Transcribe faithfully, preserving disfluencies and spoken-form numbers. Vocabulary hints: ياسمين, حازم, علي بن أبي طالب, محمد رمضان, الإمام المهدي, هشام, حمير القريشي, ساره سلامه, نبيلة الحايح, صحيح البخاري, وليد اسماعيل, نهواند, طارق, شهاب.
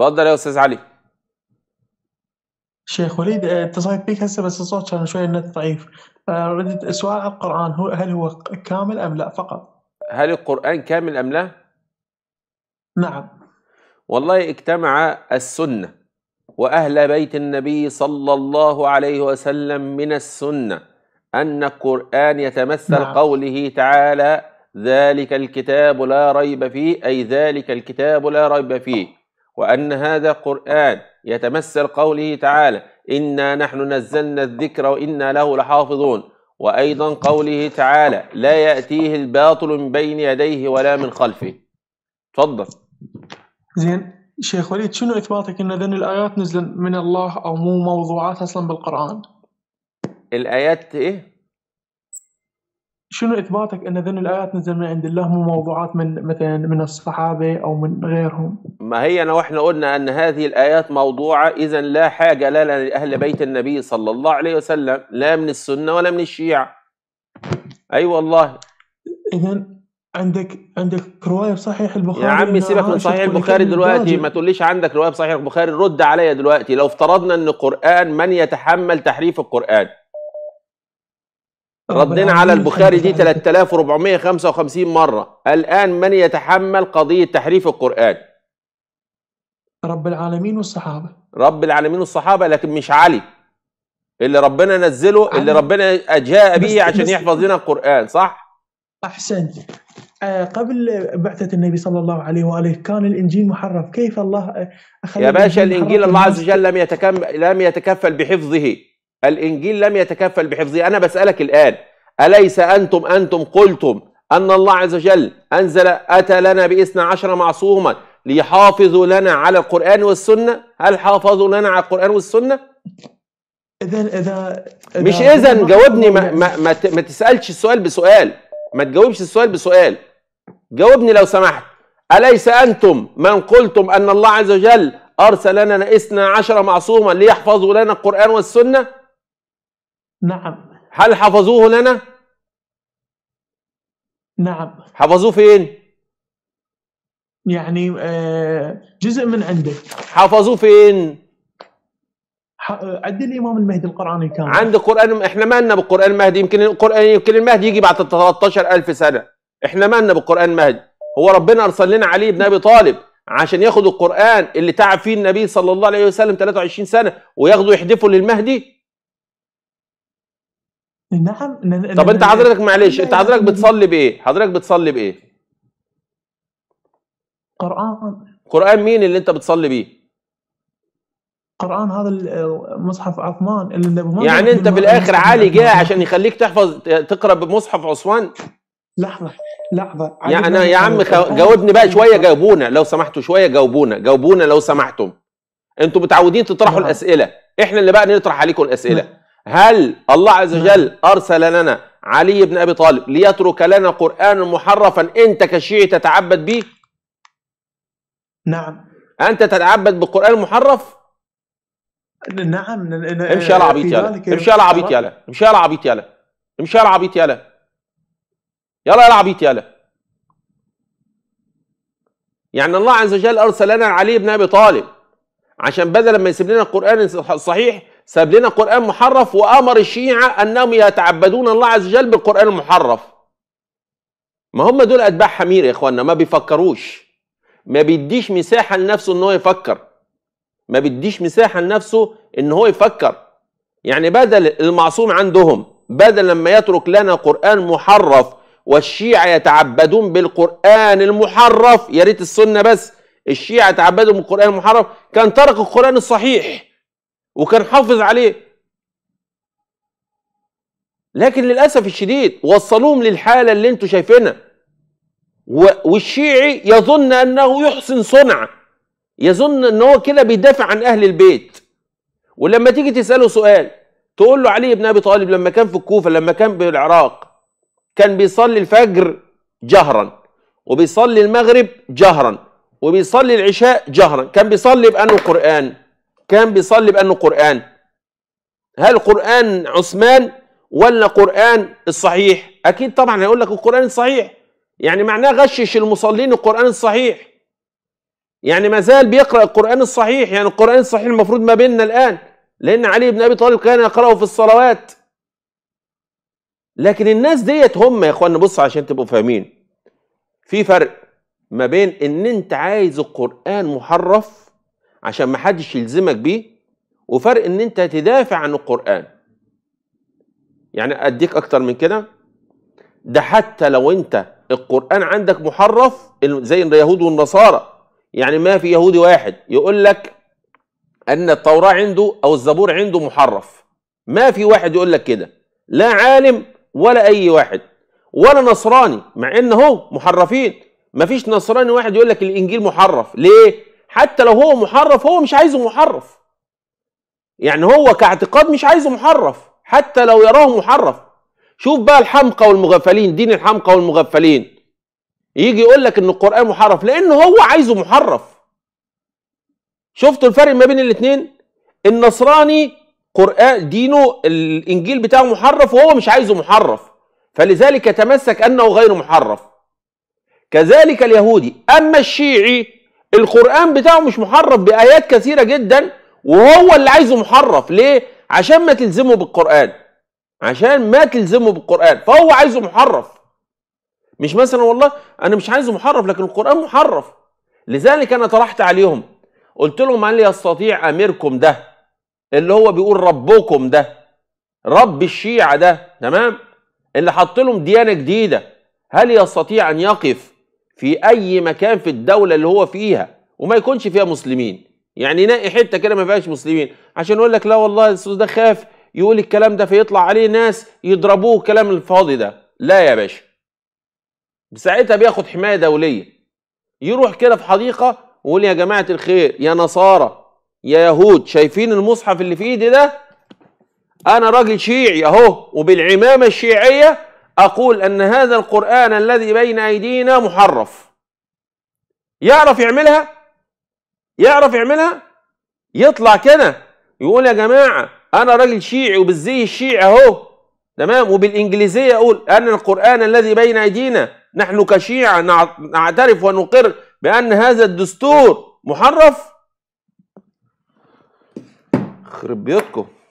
اتفضل يا استاذ علي. شيخ وليد اتصلت بك هسه بس الصوت كان شويه النت ضعيف، فردت سؤال عن القرآن، هو هل هو كامل أم لا فقط؟ هل القرآن كامل أم لا؟ نعم. والله اجتمع السنة وأهل بيت النبي صلى الله عليه وسلم من السنة أن القرآن يتمثل نعم. قوله تعالى ذلك الكتاب لا ريب فيه، أي ذلك الكتاب لا ريب فيه، وأن هذا القرآن يتمثل قوله تعالى إنا نحن نزلنا الذكر وإنا له لحافظون، وأيضا قوله تعالى لا يأتيه الباطل من بين يديه ولا من خلفه. تفضل. زين شيخ وليد، شنو إثباتك أن ذن الآيات نزل من الله أو مو موضوعات أصلا بالقرآن؟ الآيات إيه؟ شنو إثباتك أن ذن الآيات نزل من عند الله مو موضوعات من مثلا من الصحابة أو من غيرهم؟ ما هي أنا وإحنا قلنا أن هذه الآيات موضوعة، إذا لا حاجة لا لأهل بيت النبي صلى الله عليه وسلم، لا من السنة ولا من الشيعة. أي أيوة والله. إذا عندك عندك رواية بصحيح البخاري؟ يا عمي سيبك من صحيح البخاري دلوقتي، ما تقوليش عندك رواية بصحيح البخاري، رد عليا دلوقتي. لو افترضنا أن القرآن من يتحمل تحريف القرآن، ردنا على البخاري دي ثلاثة آلاف وأربعمائة وخمسة وخمسين مرة، الآن من يتحمل قضية تحريف القرآن؟ رب العالمين والصحابة. رب العالمين والصحابة، لكن مش علي اللي ربنا نزله علي. اللي ربنا جاء به عشان يحفظ لنا القرآن، صح؟ أحسن. آه قبل بعثة النبي صلى الله عليه وآله كان الإنجيل محرف، كيف الله أخلى يا باشا الإنجيل؟ الله عز وجل لم يتكفل لم يتكفل بحفظه، الإنجيل لم يتكفل بحفظه. أنا بسألك الآن، أليس أنتم أنتم قلتم أن الله عز وجل أنزل أتى لنا باثني عشر معصوما ليحافظوا لنا على القرآن والسنة؟ هل حافظوا لنا على القرآن والسنة؟ إذا إذا مش إذا جاوبني، ما, ما, ما, ما تسألش السؤال بسؤال، ما تجاوبش السؤال بسؤال، جاوبني لو سمحت. أليس أنتم من قلتم أن الله عز وجل أرسل لنا اثني عشر معصوما ليحفظوا لنا القرآن والسنة؟ نعم. هل حفظوه لنا؟ نعم. حفظوه فين؟ يعني جزء من عنده. حفظوه فين؟ عند الإمام المهدي القرآن الكامل. عند القرآن، احنا مالنا بالقرآن المهدي، يمكن القرآن يمكن المهدي يجي بعد ثلاثة عشر ألف سنة، احنا مالنا بالقرآن المهدي، هو ربنا أرسل لنا علي بن أبي طالب عشان ياخدوا القرآن اللي تعب فيه النبي صلى الله عليه وسلم ثلاثة وعشرين سنة وياخدوا يحدفوا للمهدي؟ نعم. طب انت حضرتك معلش، انت حضرتك بتصلي بايه؟ حضرتك بتصلي بايه؟ قرآن. قرآن مين اللي انت بتصلي بيه؟ قرآن هذا المصحف عثمان اللي ابو مالك. يعني انت في الاخر علي جاء عشان يخليك تحفظ تقرا بمصحف عثمان؟ لحظه لحظه يعني يا عم جاوبني بقى شويه، جاوبونا لو سمحتوا، شويه جاوبونا جاوبونا لو سمحتم. انتوا متعودين تطرحوا لا. الاسئله، احنا اللي بقى نطرح عليكم الاسئله. لا. هل الله عز وجل أرسل لنا علي بن أبي طالب ليترك لنا قرآن محرفا أنت كشيعي تتعبد به؟ نعم. أنت تتعبد بالقرآن المحرف؟ نعم. امشي يا العبيط يلا، امشي يا العبيط يلا، امشي يا العبيط يلا، امشي يا العبيط يلا، يلا يا العبيط يلا. يعني الله عز وجل أرسل لنا علي بن أبي طالب عشان بدل ما يسيب لنا القرآن الصحيح ساب لنا قرآن محرف، وأمر الشيعة أنهم يتعبدون الله عز وجل بالقرآن المحرف. ما هم دول أتباع حمير يا إخوانا، ما بيفكروش، ما بيديش مساحة لنفسه إن هو يفكر، ما بيديش مساحة لنفسه إن هو يفكر. يعني بدل المعصوم عندهم، بدل لما يترك لنا قرآن محرف والشيعة يتعبدون بالقرآن المحرف، يا ريت السنة بس الشيعة يتعبدوا بالقرآن المحرف، كان ترك القرآن الصحيح وكان حافظ عليه. لكن للأسف الشديد وصلوهم للحالة اللي انتوا شايفينها، والشيعي يظن أنه يحسن صنع، يظن أنه كده بيدافع عن أهل البيت. ولما تيجي تسأله سؤال تقول له علي بن أبي طالب لما كان في الكوفة، لما كان بالعراق، كان بيصلي الفجر جهرا، وبيصلي المغرب جهرا، وبيصلي العشاء جهرا، كان بيصلي بأنه قرآن، كان بيصلي بأنه قرآن. هل قرآن عثمان ولا قرآن الصحيح؟ أكيد طبعا هيقول لك القرآن الصحيح، يعني معناه غشش المصلين القرآن الصحيح. يعني ما زال بيقرأ القرآن الصحيح، يعني القرآن الصحيح المفروض ما بيننا الآن، لأن علي بن أبي طالب كان يقرأه في الصلوات. لكن الناس ديت هم يا إخوان، بص عشان تبقوا فاهمين، في فرق ما بين إن أنت عايز القرآن محرف عشان ما حدش يلزمك بيه، وفرق إن أنت تدافع عن القرآن. يعني أديك أكتر من كده، ده حتى لو أنت القرآن عندك محرف زي اليهود والنصارى، يعني ما في يهودي واحد يقول لك أن التوراة عنده أو الزبور عنده محرف، ما في واحد يقول لك كده، لا عالم ولا أي واحد ولا نصراني، مع إن هو محرفين. ما فيش نصراني واحد يقول لك الإنجيل محرف. ليه؟ حتى لو هو محرف هو مش عايزه محرف، يعني هو كاعتقاد مش عايزه محرف حتى لو يراه محرف. شوف بقى الحمقى والمغفلين، دين الحمقى والمغفلين، يجي يقول لك ان القرآن محرف لان هو عايزه محرف. شفتوا الفرق ما بين الاثنين؟ النصراني قرآن دينه الإنجيل بتاعه محرف وهو مش عايزه محرف، فلذلك يتمسك أنه غير محرف. كذلك اليهودي. أما الشيعي القرآن بتاعه مش محرف بآيات كثيرة جدا، وهو اللي عايزه محرف. ليه؟ عشان ما تلزمه بالقرآن، عشان ما تلزمه بالقرآن فهو عايزه محرف. مش مثلا والله أنا مش عايزه محرف لكن القرآن محرف، لذلك أنا طرحت عليهم قلت لهم هل يستطيع أميركم ده اللي هو بيقول ربكم ده، رب الشيعة ده، تمام، اللي حط لهم ديانة جديدة، هل يستطيع أن يقف في أي مكان في الدولة اللي هو فيها وما يكونش فيها مسلمين؟ يعني ينقي حتة كده ما فيهاش مسلمين عشان يقول لك لا والله الأستاذ ده خاف يقول الكلام ده فيطلع عليه ناس يضربوه، الكلام الفاضي ده. لا يا باشا، بساعتها بياخد حماية دولية، يروح كده في حديقة ويقول يا جماعة الخير، يا نصارى يا يهود، شايفين المصحف اللي في ايدي ده؟ أنا راجل شيعي أهو، وبالعمامة الشيعية أقول أن هذا القرآن الذي بين أيدينا محرف. يعرف يعملها؟ يعرف يعملها؟ يطلع كده يقول يا جماعة أنا راجل شيعي وبالزي الشيعي أهو، تمام، وبالإنجليزية أقول أن القرآن الذي بين أيدينا نحن كشيعة نعترف ونقر بأن هذا الدستور محرف. خرب بيوتكم.